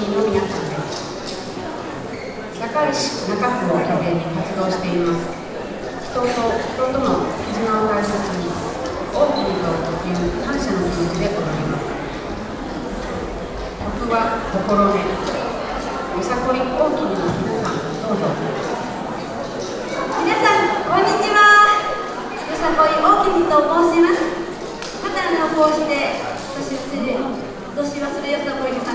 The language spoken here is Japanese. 人の皆さんです。堺市中区を拠点に活動しています。人と人との絆を大切に、オープンという感謝の気持ちで踊ります。曲は心根、よさこり大きな皆さんどうぞ。皆さんこんにちは、よさこり大きなと申します。また講師で今年忘れよさこり